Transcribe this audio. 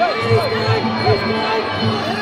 He's good! He's good!